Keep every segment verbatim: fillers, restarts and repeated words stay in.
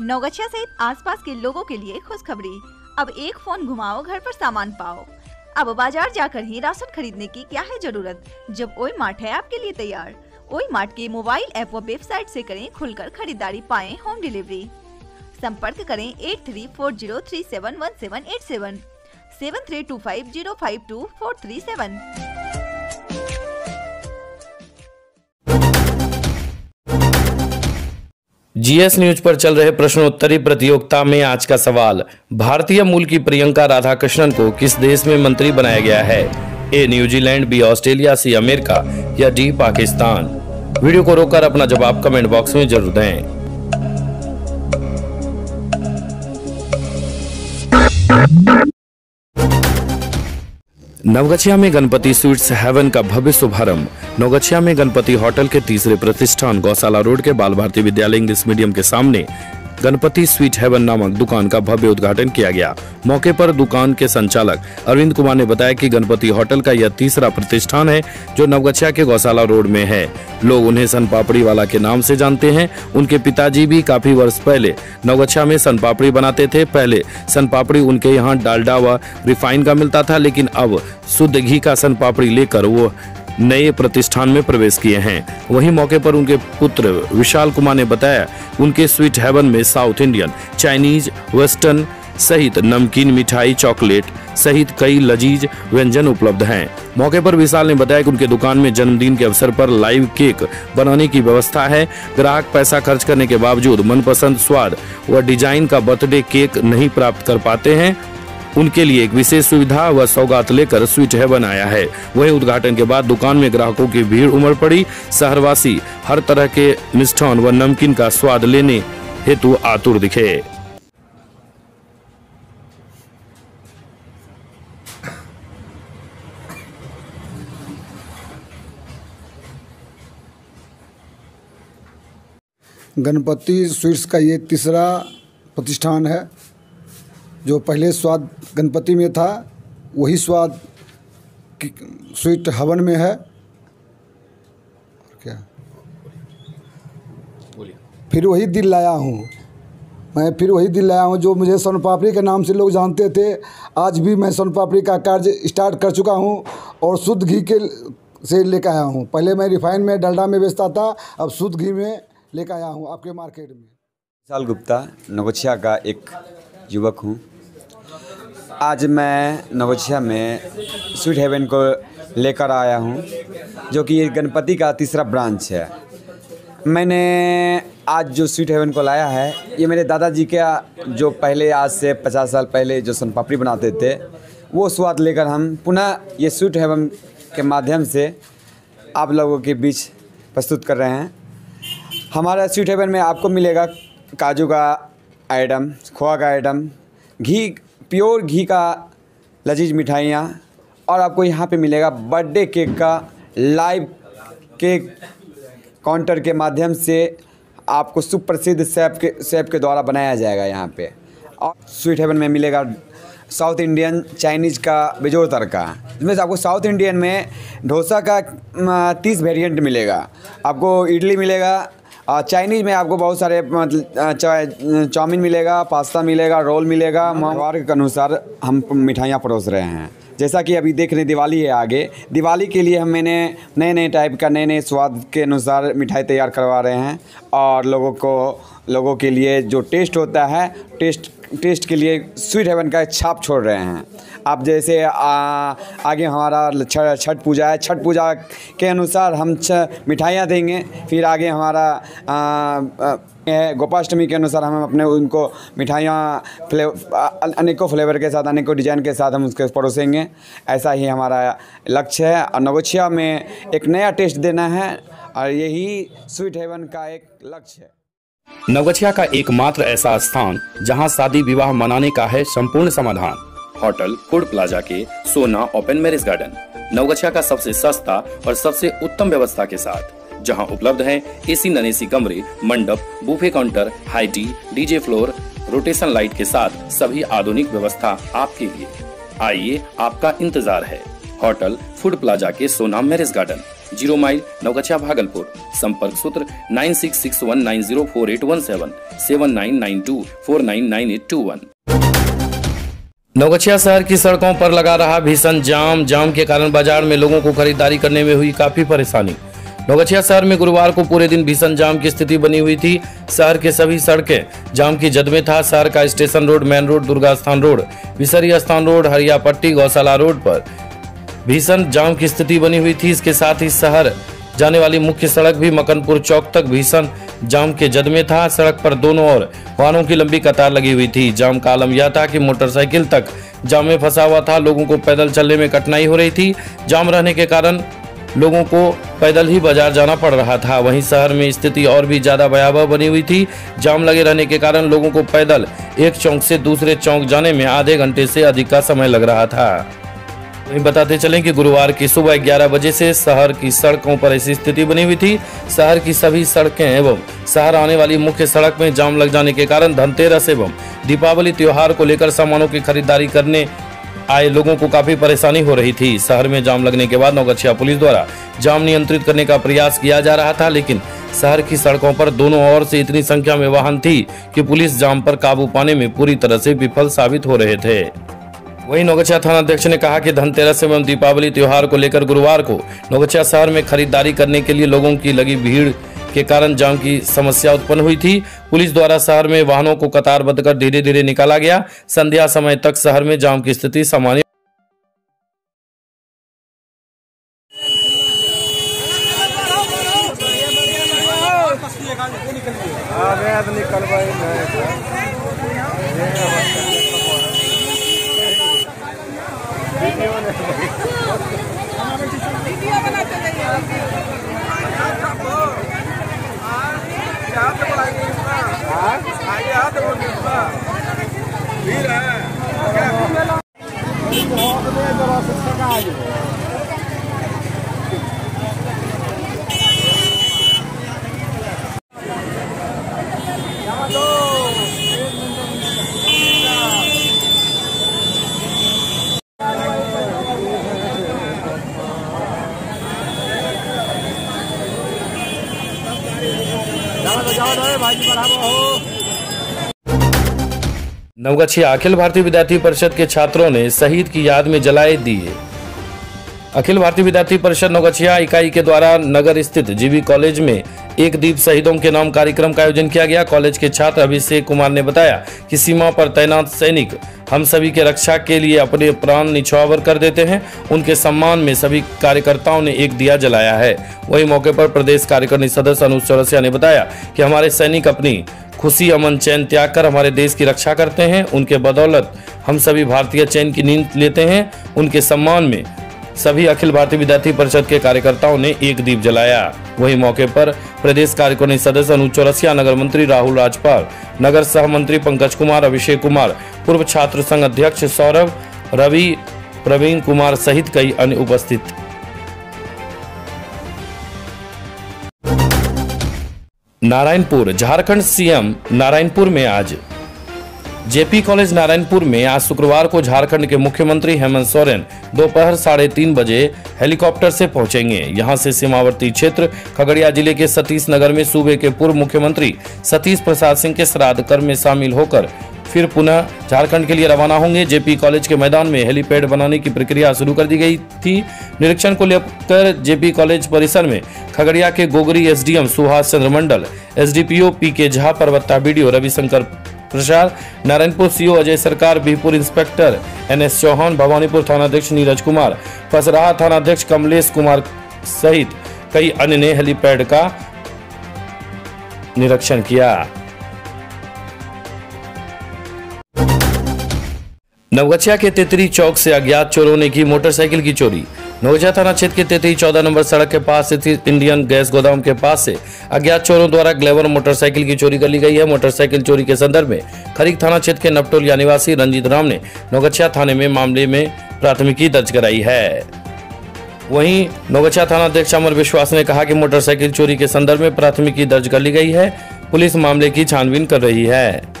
नौगछिया सहित आसपास के लोगों के लिए खुशखबरी। अब एक फोन घुमाओ, घर पर सामान पाओ। अब बाजार जाकर ही राशन खरीदने की क्या है जरूरत, जब ओए मार्ट है आपके लिए तैयार। ओए मार्ट के मोबाइल ऐप व वेबसाइट से करें खुलकर खरीदारी, पाएं होम डिलीवरी। संपर्क करें eight three four zero three seven one seven eight seven, seven three two five zero five two four three seven. GS news पर चल रहे प्रश्नोत्तरी प्रतियोगिता में आज का सवाल, भारतीय मूल की प्रियंका राधाकृष्णन को किस देश में मंत्री बनाया गया है? A New Zealand, B Australia, C America या डी पाकिस्तान। वीडियो को रोककर अपना जवाब कमेंट बॉक्स में जरूर दें। नवगछिया में गणपति स्वीट्स हेवन का भव्य शुभारंभ। नवगछिया में गणपति होटल के तीसरे प्रतिष्ठान गौशाला रोड के बाल भारती विद्यालय इंग्लिश मीडियम के सामने गणपति स्वीट हेवन नामक दुकान का भव्य उद्घाटन किया गया। मौके पर दुकान के संचालक अरविंद कुमार ने बताया कि गणपति होटल का यह तीसरा प्रतिष्ठान है जो नवगछिया के गौशाला रोड में है। लोग उन्हें सनपापड़ी वाला के नाम से जानते हैं। उनके पिताजी भी काफी वर्ष पहले नवगछिया में सनपापड़ी बनाते थे। पहले सनपापड़ी उनके यहाँ डालडा व रिफाइन का मिलता था, लेकिन अब शुद्ध घी का सनपापड़ी लेकर वो नए प्रतिष्ठान में प्रवेश किए हैं। वहीं मौके पर उनके पुत्र विशाल कुमार ने बताया उनके स्वीट हेवन में साउथ इंडियन, चाइनीज, वेस्टर्न सहित नमकीन, मिठाई, चॉकलेट सहित कई लजीज व्यंजन उपलब्ध हैं। मौके पर विशाल ने बताया कि उनके दुकान में जन्मदिन के अवसर पर लाइव केक बनाने की व्यवस्था है। ग्राहक पैसा खर्च करने के बावजूद मनपसंद स्वाद व डिजाइन का बर्थडे केक नहीं प्राप्त कर पाते हैं, उनके लिए एक विशेष सुविधा व सौगात लेकर स्वीट हेवन आया है। वहीं उद्घाटन के बाद दुकान में ग्राहकों की भीड़ उमड़ पड़ी। शहरवासी हर तरह के मिष्ठान व नमकीन का स्वाद लेने हेतु आतुर दिखे। गणपति स्वीट्स का ये तीसरा प्रतिष्ठान है। जो पहले स्वाद गणपति में था वही स्वाद स्वीट हेवन में है। और क्या फिर वही दिल लाया हूँ मैं, फिर वही दिल लाया हूँ जो मुझे सोन पापड़ी के नाम से लोग जानते थे। आज भी मैं सोन पापड़ी का कार्य स्टार्ट कर चुका हूँ और शुद्ध घी के से लेकर आया हूँ। पहले मैं रिफाइन में, डालडा में बेचता था, अब शुद्ध घी में लेकर आया हूँ आपके मार्केट में। विशाल गुप्ता, नवगछिया का एक युवक हूँ। आज मैं नवगछिया में स्वीट हेवन को लेकर आया हूँ, जो कि ये गणपति का तीसरा ब्रांच है। मैंने आज जो स्वीट हेवन को लाया है, ये मेरे दादाजी के जो पहले आज से पचास साल पहले जो सोनपापड़ी बनाते थे, वो स्वाद लेकर हम पुनः ये स्वीट हेवन के माध्यम से आप लोगों के बीच प्रस्तुत कर रहे हैं। हमारा स्वीट हेवन में आपको मिलेगा काजू का आइटम, खोआ का आइटम, घी, प्योर घी का लजीज मिठाइयाँ, और आपको यहाँ पे मिलेगा बर्थडे केक का लाइव केक काउंटर के माध्यम से आपको सुप्रसिद्ध शेफ के शेफ के द्वारा बनाया जाएगा यहाँ पे। और स्वीट हेवन में मिलेगा साउथ इंडियन, चाइनीज़ का बेजोड़ तड़का, जिसमें से आपको साउथ इंडियन में डोसा का तीस वेरिएंट मिलेगा, आपको इडली मिलेगा। चाइनीज़ में आपको बहुत सारे मतलब चाउमीन मिलेगा, पास्ता मिलेगा, रोल मिलेगा। मांगवार के अनुसार हम मिठाइयाँ परोस रहे हैं। जैसा कि अभी देख रहे हैं, दिवाली है आगे, दिवाली के लिए हम मैंने नए नए टाइप का, नए नए स्वाद के अनुसार मिठाई तैयार करवा रहे हैं और लोगों को लोगों के लिए जो टेस्ट होता है, टेस्ट टेस्ट के लिए स्वीट हेवन का छाप छोड़ रहे हैं। आप जैसे आ, आगे हमारा छठ पूजा है, छठ पूजा के अनुसार हम मिठाइयाँ देंगे। फिर आगे हमारा आ, आ, गोपाष्टमी के अनुसार हम अपने उनको मिठाइयाँ फ्लेवर, अनेकों फ्लेवर के साथ, अनेकों डिजाइन के साथ हम उसके परोसेंगे। ऐसा ही हमारा लक्ष्य है और नवगछिया में एक नया टेस्ट देना है और यही स्वीट हेवन का एक लक्ष्य है। नवगछिया का एकमात्र ऐसा स्थान जहां शादी विवाह मनाने का है संपूर्ण समाधान, होटल फूड प्लाजा के Sona open marriage garden. Naugachia का सबसे सस्ता और सबसे उत्तम व्यवस्था के साथ, जहां उपलब्ध हैं एसी नॉन एसी कमरे, मंडप, buffet counter, high tea, DJ floor, rotation light के साथ सभी आधुनिक व्यवस्था आपके लिए। आइए, आपका इंतजार है। होटल फूड प्लाजा के Sona open marriage garden, zero mile, Naugachhia, Bhagalpur. संपर्क सूत्र nine six six one nine zero four eight one seven, seven nine nine two four nine nine eight two one. Naugachia शहर की सड़कों पर लगा रहा भीषण जाम। जाम के कारण बाजार में लोगों को खरीदारी करने में हुई काफी परेशानी। नौगछिया शहर में गुरुवार को पूरे दिन भीषण जाम की स्थिति बनी हुई थी। शहर के सभी सड़कें जाम की जद में था। शहर का station road, main road, Durga Sthan road, विसरी स्थान रोड, हरिया पट्टी, गौशाला रोड पर भीषण जाम की स्थिति बनी हुई थी। इसके साथ ही शहर जाने वाली मुख्य सड़क भी मकनपुर चौक तक भीषण जाम के जद में था। सड़क पर दोनों ओर वाहनों की लंबी कतार लगी हुई थी। जाम का आलम यह था कि मोटरसाइकिल तक जाम में फंसा हुआ था। लोगों को पैदल चलने में कठिनाई हो रही थी। जाम रहने के कारण लोगों को पैदल ही बाजार जाना पड़ रहा था। वहीं शहर में स्थिति और भी ज़्यादा भयावह बनी हुई थी। जाम लगे रहने के कारण लोगों को पैदल एक चौक से दूसरे चौक जाने में आधे घंटे से अधिक का समय लग रहा था। वहीं बताते चलें कि गुरुवार की सुबह ग्यारह बजे से शहर की सड़कों पर ऐसी स्थिति बनी हुई थी। शहर की सभी सड़कें एवं शहर आने वाली मुख्य सड़क में जाम लग जाने के कारण धनतेरस एवं दीपावली त्योहार को लेकर सामानों की खरीदारी करने आए लोगों को काफी परेशानी हो रही थी। शहर में जाम लगने के बाद नौगछिया पुलिस द्वारा जाम नियंत्रित करने का प्रयास किया जा रहा था, लेकिन शहर की सड़कों पर दोनों ओर से इतनी संख्या में वाहन थी कि पुलिस जाम पर काबू पाने में पूरी तरह से विफल साबित हो रहे थे। वहीं नौगछिया थाना अध्यक्ष ने कहा कि धनतेरस एवं दीपावली त्योहार को लेकर गुरुवार को नौगछिया शहर में खरीदारी करने के लिए लोगों की लगी भीड़ के कारण जाम की समस्या उत्पन्न हुई थी। पुलिस द्वारा शहर में वाहनों को कतारबद्ध कर धीरे धीरे निकाला गया। संध्या समय तक शहर में जाम की स्थिति सामान्य। नवगछिया अखिल भारतीय विद्यार्थी परिषद के छात्रों ने शहीद की याद में जलाए दिए। अखिल भारतीय विद्यार्थी परिषद नवगछिया इकाई के द्वारा नगर स्थित जीबी कॉलेज में एक दीप शहीदों के नाम कार्यक्रम का आयोजन किया गया। कॉलेज के छात्र अभिषेक कुमार ने बताया कि सीमा पर तैनात सैनिक हम सभी के रक्षा के लिए अपने प्राण निछावर कर देते हैं। उनके सम्मान में सभी कार्यकर्ताओं ने एक दिया जलाया है। वहीं मौके पर प्रदेश कार्यकारिणी सदस्य अनुज चौरसिया ने बताया कि हमारे सैनिक अपनी खुशी, अमन, चैन त्याग कर हमारे देश की रक्षा करते हैं। उनके बदौलत हम सभी भारतीय चैन की नींद लेते हैं। उनके सम्मान में सभी अखिल भारतीय विद्यार्थी परिषद के कार्यकर्ताओं ने एक दीप जलाया। वहीं मौके पर प्रदेश कार्यकारिणी सदस्य अनुज चौरसिया, नगर मंत्री राहुल राजपाल, नगर सहमंत्री पंकज कुमार, अभिषेक कुमार, पूर्व छात्र संघ अध्यक्ष सौरभ, रवि, प्रवीण कुमार सहित कई अन्य उपस्थित। नारायणपुर झारखंड सीएम नारायणपुर में आज जेपी कॉलेज नारायणपुर में आज शुक्रवार को झारखंड के मुख्यमंत्री हेमंत सोरेन दोपहर साढ़े तीन बजे हेलीकॉप्टर से पहुंचेंगे। यहां से सीमावर्ती क्षेत्र खगड़िया जिले के सतीश नगर में सूबे के पूर्व मुख्यमंत्री सतीश प्रसाद सिंह के श्राद्ध कर्म में शामिल होकर फिर पुनः झारखंड के लिए रवाना होंगे। जेपी कॉलेज के मैदान में हेलीपैड बनाने की प्रक्रिया शुरू कर दी गई थी। निरीक्षण को लेकर जेपी कॉलेज परिसर में खगड़िया के Gogri SDM Suhas Chandra Mandal, SDPO PK Jha, Parbatta BDO Ravishankar Prasad, Narayanpur CO Ajay Sarkar, Bihpur inspector NS Chauhan, Bhawanipur थानाध्यक्ष नीरज कुमार, फसराहा थानाध्यक्ष कमलेश कुमार सहित कई अन्य ने हेलीपैड का निरीक्षण किया। नवगछिया के तेतरी चौक से अज्ञात चोरों ने की मोटरसाइकिल की चोरी। नवगछिया थाना क्षेत्र के तेतरी चौदह नंबर सड़क के पास स्थित इंडियन गैस गोदाम के पास से अज्ञात चोरों द्वारा ग्लैमर मोटरसाइकिल की चोरी कर ली गई है। मोटरसाइकिल चोरी के संदर्भ में खरीक थाना क्षेत्र के नपटोलिया निवासी रंजीत राम ने नवगछिया थाने में मामले में प्राथमिकी दर्ज कराई है। वहीं नवगछिया थाना अध्यक्ष अमर विश्वास ने कहा कि मोटरसाइकिल चोरी के संदर्भ में प्राथमिकी दर्ज कर ली गई है। पुलिस मामले की छानबीन कर रही है।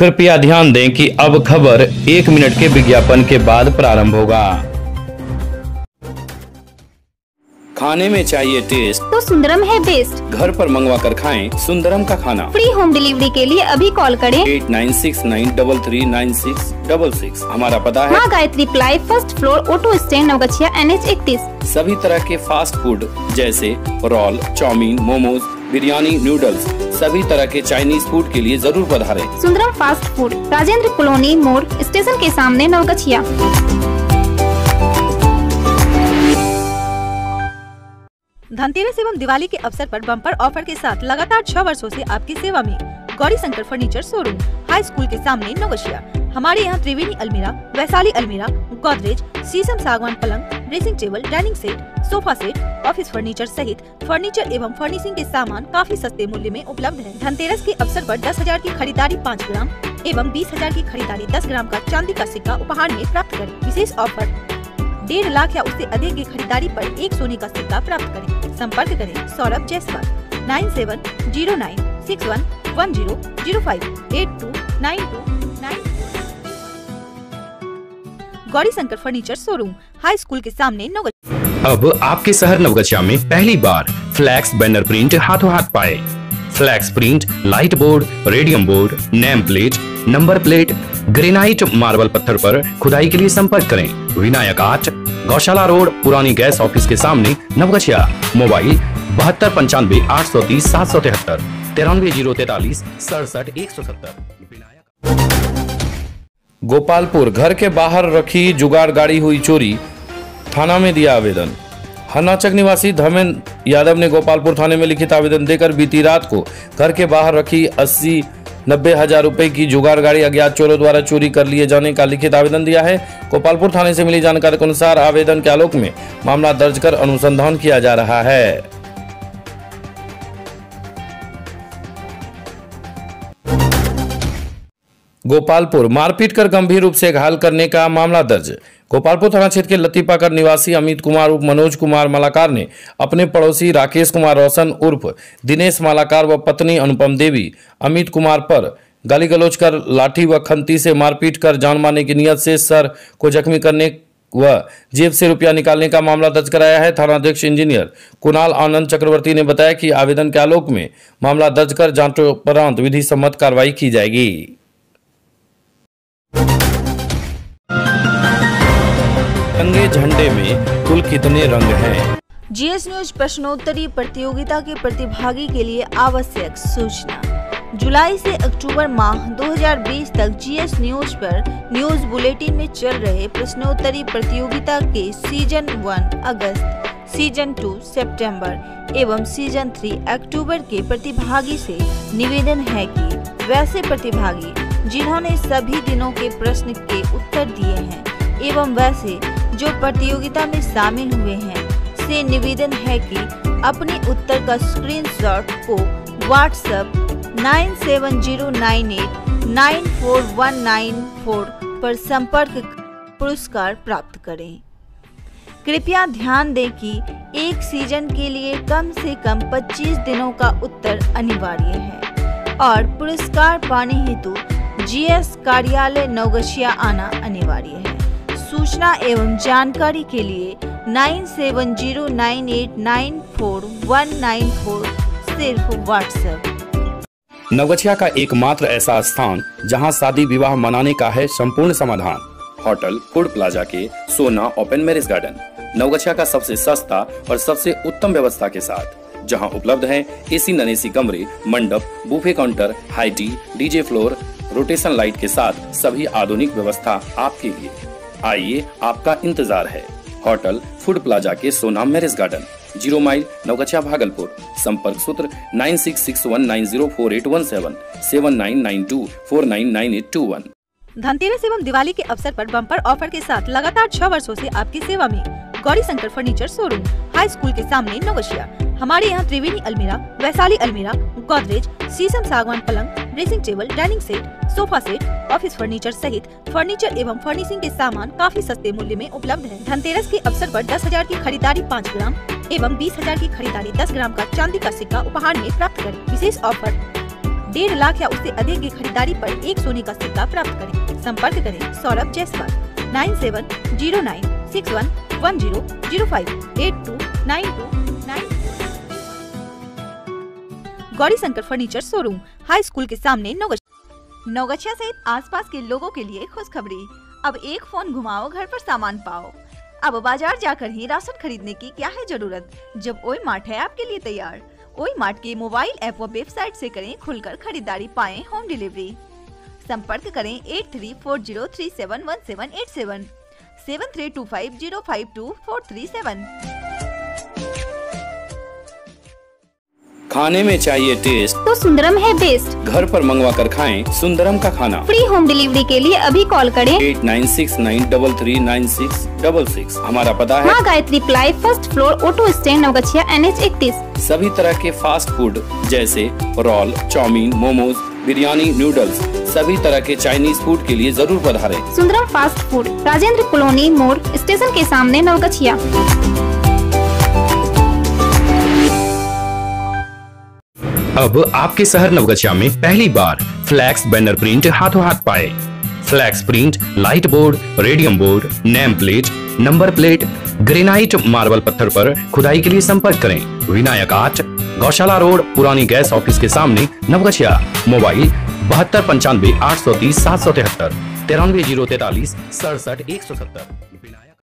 कृपया ध्यान दें कि अब खबर एक मिनट के विज्ञापन के बाद प्रारंभ होगा। खाने में चाहिए टेस्ट तो सुंदरम है बेस्ट। घर पर मंगवा कर खाएं सुंदरम का खाना। फ्री होम डिलीवरी के लिए अभी कॉल करें eight nine six nine double three nine six double six. हमारा पता है माँ Gayatri ply, first floor, auto stand, Navgachia, N H इकतीस। सभी तरह के फास्ट फूड जैसे roll, chowmein, momos, biryani, noodles, सभी तरह के चाइनीज फूड के लिए जरूर पधारें। Sundaram fast food, Rajendra colony मोड़, स्टेशन के सामने, नवगछिया। धनतेरस एवं दिवाली के अवसर पर बम्पर ऑफर के साथ लगातार छह वर्षों से आपकी सेवा में Gauri Shankar furniture showroom, high school के सामने, नवगछिया। हमारे यहाँ त्रिवेणी अलमीरा, वैशाली अलमीरा, गोदरेज, शीशम सागवान पलंग, dressing table, dining set, sofa set, office furniture सहित फर्नीचर एवं फर्निशिंग के सामान काफी सस्ते मूल्य में उपलब्ध है। धनतेरस के अवसर पर दस हजार की खरीदारी पाँच ग्राम एवं बीस हजार की खरीदारी दस ग्राम का चांदी का सिक्का उपहार में प्राप्त करें। विशेष ऑफर डेढ़ लाख या उससे अधिक की खरीदारी पर एक सोने का सिक्का प्राप्त करें। संपर्क करें Saurabh Jaiswal nine seven zero nine six one one zero zero five eight two nine two nine. Gauri Shankar furniture showroom, high school के सामने, नवगछिया। अब आपके शहर नवगछिया में पहली बार फ्लैक्स बैनर प्रिंट हाथों हाथ पाए। Flex print, light board, radium board, name plate, number plate, granite marble पत्थर पर खुदाई के लिए संपर्क करें। विनायक आर्ट, गौशाला रोड, पुरानी गैस ऑफिस के सामने, नवगछिया। मोबाइल बहत्तर पंचानवे आठ सौ तीस सात सौ तिहत्तर तिरानवे जीरो तैतालीस सड़सठ एक सौ सत्तर। गोपालपुर, घर के बाहर रखी जुगाड़ गाड़ी हुई चोरी, थाना में दिया आवेदन। हरनाचक निवासी धर्मेंद्र यादव ने गोपालपुर थाने में लिखित आवेदन देकर बीती रात को घर के बाहर रखी अस्सी नब्बे हजार रुपए की जुगाड़ गाड़ी अज्ञात चोरों द्वारा चोरी कर लिए जाने का लिखित आवेदन दिया है। गोपालपुर थाने से मिली जानकारी के अनुसार आवेदन के आलोक में मामला दर्ज कर अनुसंधान किया जा रहा है। गोपालपुर, मारपीट कर गंभीर रूप से घायल करने का मामला दर्ज। गोपालपुर थाना क्षेत्र के लतीपाकर निवासी अमित कुमार उर्फ मनोज कुमार मालाकार ने अपने पड़ोसी राकेश कुमार रोशन उर्फ दिनेश मालाकार व पत्नी अनुपम देवी अमित कुमार पर गाली गलौज कर लाठी व खंती से मारपीट कर जान मारने की नियत से सर को जख्मी करने वह जेब से रुपया निकालने का मामला दर्ज कराया है। थानाध्यक्ष इंजीनियर कुणाल आनंद चक्रवर्ती ने बताया कि आवेदन के आलोक में मामला दर्ज कर जांचोपरांत विधि सम्मत कार्रवाई की जाएगी। रंगे झंडे में कुल कितने रंग हैं? जीएस न्यूज प्रश्नोत्तरी प्रतियोगिता के प्रतिभागी के लिए आवश्यक सूचना। जुलाई से अक्टूबर माह दो हजार बीस तक जीएस न्यूज पर न्यूज बुलेटिन में चल रहे प्रश्नोत्तरी प्रतियोगिता के सीजन वन अगस्त, सीजन टू सितंबर एवं सीजन थ्री अक्टूबर के प्रतिभागी से निवेदन है कि वैसे प्रतिभागी जिन्होंने सभी दिनों के प्रश्न के उत्तर दिए हैं एवं वैसे जो प्रतियोगिता में शामिल हुए हैं से निवेदन है कि अपने उत्तर का स्क्रीनशॉट को WhatsApp nine seven zero nine eight nine four one nine four पर संपर्क पुरस्कार प्राप्त करें। कृपया ध्यान दें कि एक सीजन के लिए कम से कम पच्चीस दिनों का उत्तर अनिवार्य है और पुरस्कार पाने हेतु जीएस कार्यालय नवगछिया आना अनिवार्य है। सूचना एवं जानकारी के लिए nine seven zero nine eight nine four one nine four सिर्फ व्हाट्सएप। नवगछिया का एकमात्र ऐसा स्थान जहां शादी विवाह मनाने का है संपूर्ण समाधान, होटल फूड प्लाजा के Sona open marriage garden, Naugachia का सबसे सस्ता और सबसे उत्तम व्यवस्था के साथ, जहां उपलब्ध हैं एसी नॉन-एसी कमरे, मंडप, buffet counter, high tea, DJ floor, rotation light के साथ सभी आधुनिक व्यवस्था आपके लिए। आइए, आपका इंतजार है। होटल फूड प्लाजा के Sona marriage garden, zero mile, Naugachia, Bhagalpur. संपर्क सूत्र nine six six one nine zero four eight one seven seven nine nine two four nine nine eight two one. Dhanteras एवं दिवाली के अवसर पर बम्पर ऑफर के साथ लगातार छह वर्षों से आपकी सेवा में Gauri Shankar furniture showroom, high school के सामने, नवगछिया। हमारे यहाँ त्रिवेणी अलमीरा, वैशाली अलमीरा, गोदरेज, शीशम सागवान पलंग, dressing table, dining set, sofa set, office furniture सहित फर्नीचर एवं फर्निशिंग के सामान काफी सस्ते मूल्य में उपलब्ध है। धनतेरस के अवसर पर दस हजार की खरीदारी पाँच ग्राम एवं बीस हजार की खरीदारी दस ग्राम का चांदी का सिक्का उपहार में प्राप्त करें। विशेष ऑफर डेढ़ लाख या उससे अधिक की खरीदारी पर एक सोने का सिक्का प्राप्त करें। संपर्क करें Saurabh Jaiswal nine seven zero nine six one one zero zero five eight two nine two nine. Gauri Shankar furniture showroom high school के सामने नौगछिया। नौगछिया सहित आसपास के लोगों के लिए खुशखबरी, अब एक फोन घुमाओ घर पर सामान पाओ। अब बाजार जाकर ही राशन खरीदने की क्या है जरूरत, जब ओए मार्ट है आपके लिए तैयार। ओए मार्ट के मोबाइल ऐप व वेबसाइट से करें खुलकर खरीदारी, पाएं होम डिलीवरी। संपर्क करें eight three four zero three seven one seven eight seven, seven three two five zero five two four three seven. खाने में चाहिए टेस्ट तो सुंदरम है बेस्ट, घर पर मंगवा कर खाएं सुंदरम का खाना। फ्री होम डिलीवरी के लिए अभी कॉल करें eight nine six nine double three nine six double six. हमारा पता है Gayatri ply, first floor, auto stand, Navgachia, N H इकतीस। सभी तरह के फास्ट फूड जैसे roll, chowmein, momos, biryani, noodles, सभी तरह के चाइनीज फूड के लिए जरूर पधारें। Sundaram fast food, Rajendra colony मोड़, स्टेशन के सामने, नवगछिया। अब आपके शहर नवगछिया में पहली बार फ्लैक्स बैनर प्रिंट हाथों हाथ पाए। Flex print light board, radium board, name plate, number plate, granite marble पत्थर पर खुदाई के लिए संपर्क करें। विनायक आर्ट, गौशाला रोड, पुरानी गैस ऑफिस के सामने, नवगछिया। मोबाइल बहत्तर पंचानवे आठ सौ तीस सात सौ तिहत्तर, तिरानवे जीरो तैतालीस सड़सठ एक सौ सत्तर।